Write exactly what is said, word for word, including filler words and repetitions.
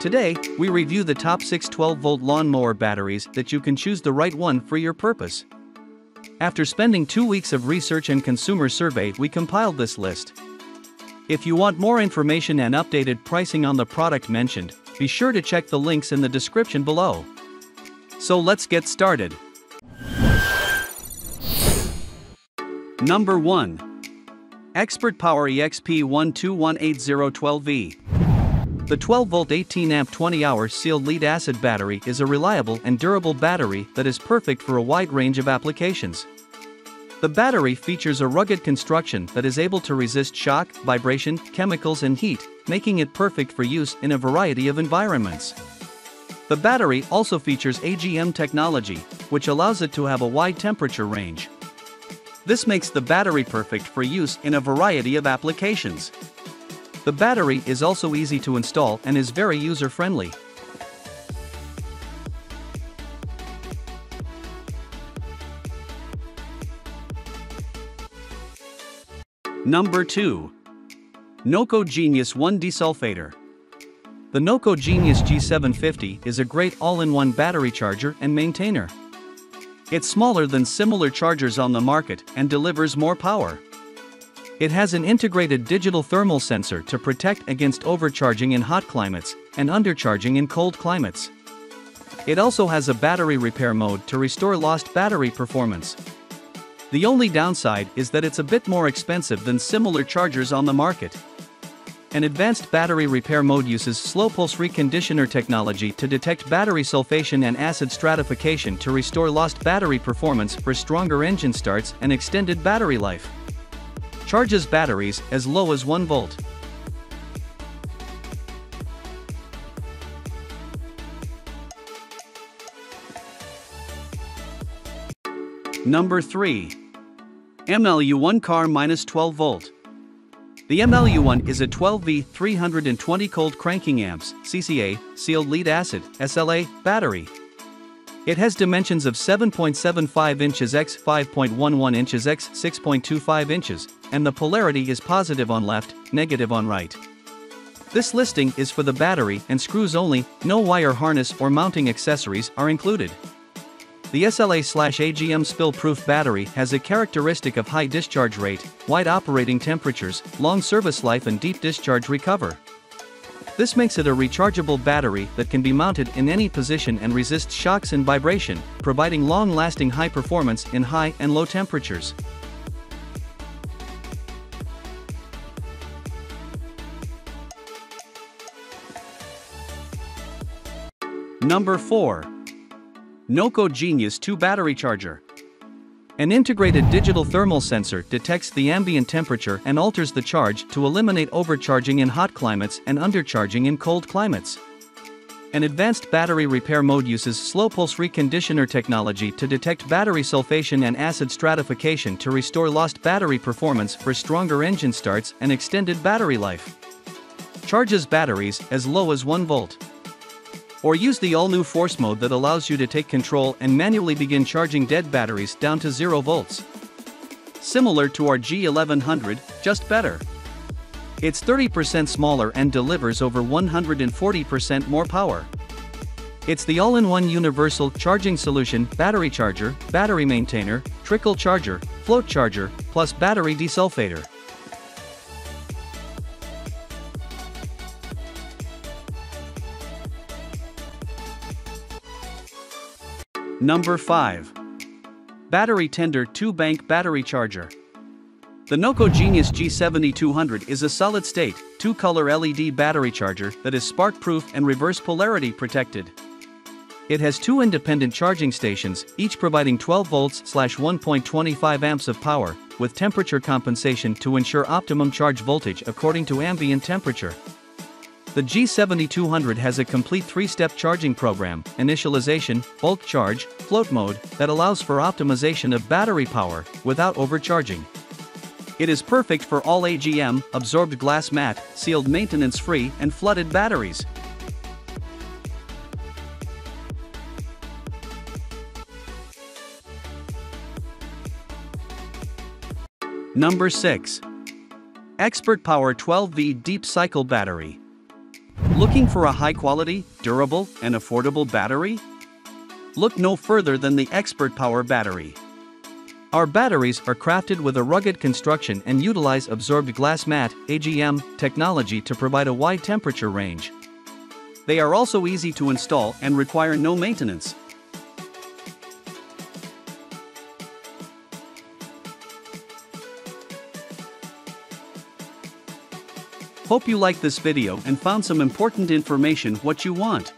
Today, we review the top six twelve volt lawnmower batteries that you can choose the right one for your purpose. After spending two weeks of research and consumer survey, we compiled this list. If you want more information and updated pricing on the product mentioned, be sure to check the links in the description below. So let's get started. Number one. Expert Power E X P one two one eight zero twelve V. The twelve volt eighteen amp twenty hour sealed lead-acid battery is a reliable and durable battery that is perfect for a wide range of applications. The battery features a rugged construction that is able to resist shock, vibration, chemicals and heat, making it perfect for use in a variety of environments. The battery also features A G M technology, which allows it to have a wide temperature range. This makes the battery perfect for use in a variety of applications. The battery is also easy to install and is very user-friendly. Number two. Noco Genius one Desulfator. The Noco Genius G seven fifty is a great all-in-one battery charger and maintainer. It's smaller than similar chargers on the market and delivers more power. It has an integrated digital thermal sensor to protect against overcharging in hot climates and undercharging in cold climates. It also has a battery repair mode to restore lost battery performance. The only downside is that it's a bit more expensive than similar chargers on the market. An advanced battery repair mode uses slow pulse reconditioner technology to detect battery sulfation and acid stratification to restore lost battery performance for stronger engine starts and extended battery life. Charges batteries as low as one volt. Number three. M L U one Car twelve volt. The M L U one is a twelve volt three hundred twenty cold cranking amps C C A sealed lead acid S L A battery. It has dimensions of seven point seven five inches x five point one one inches x six point two five inches, and the polarity is positive on left, negative on right. This listing is for the battery and screws only. No wire harness or mounting accessories are included. The S L A A G M spill-proof battery has a characteristic of high discharge rate, wide operating temperatures, long service life and deep discharge recover. This makes it a rechargeable battery that can be mounted in any position and resists shocks and vibration, providing long-lasting high performance in high and low temperatures. Number four. Noco Genius two Battery Charger. An integrated digital thermal sensor detects the ambient temperature and alters the charge to eliminate overcharging in hot climates and undercharging in cold climates. An advanced battery repair mode uses slow pulse reconditioner technology to detect battery sulfation and acid stratification to restore lost battery performance for stronger engine starts and extended battery life. Charges batteries as low as one volt. Or use the all-new force mode that allows you to take control and manually begin charging dead batteries down to zero volts. Similar to our G eleven hundred, just better. It's thirty percent smaller and delivers over one hundred forty percent more power. It's the all-in-one universal charging solution: battery charger, battery maintainer, trickle charger, float charger, plus battery desulfator. Number five. Battery Tender two Bank Battery Charger. The Noco Genius G seven two hundred is a solid-state, two-color L E D battery charger that is spark-proof and reverse polarity protected. It has two independent charging stations, each providing twelve volts slash one point two five amps of power, with temperature compensation to ensure optimum charge voltage according to ambient temperature. The G seven two hundred has a complete three-step charging program: initialization, bulk charge, float mode, that allows for optimization of battery power without overcharging. It is perfect for all A G M, absorbed glass mat, sealed maintenance-free, and flooded batteries. Number six. Expert Power twelve volt Deep Cycle Battery. Looking for a high-quality, durable, and affordable battery? Look no further than the Expert Power battery. Our batteries are crafted with a rugged construction and utilize absorbed glass mat A G M technology to provide a wide temperature range. They are also easy to install and require no maintenance. Hope you liked this video and found some important information what you want.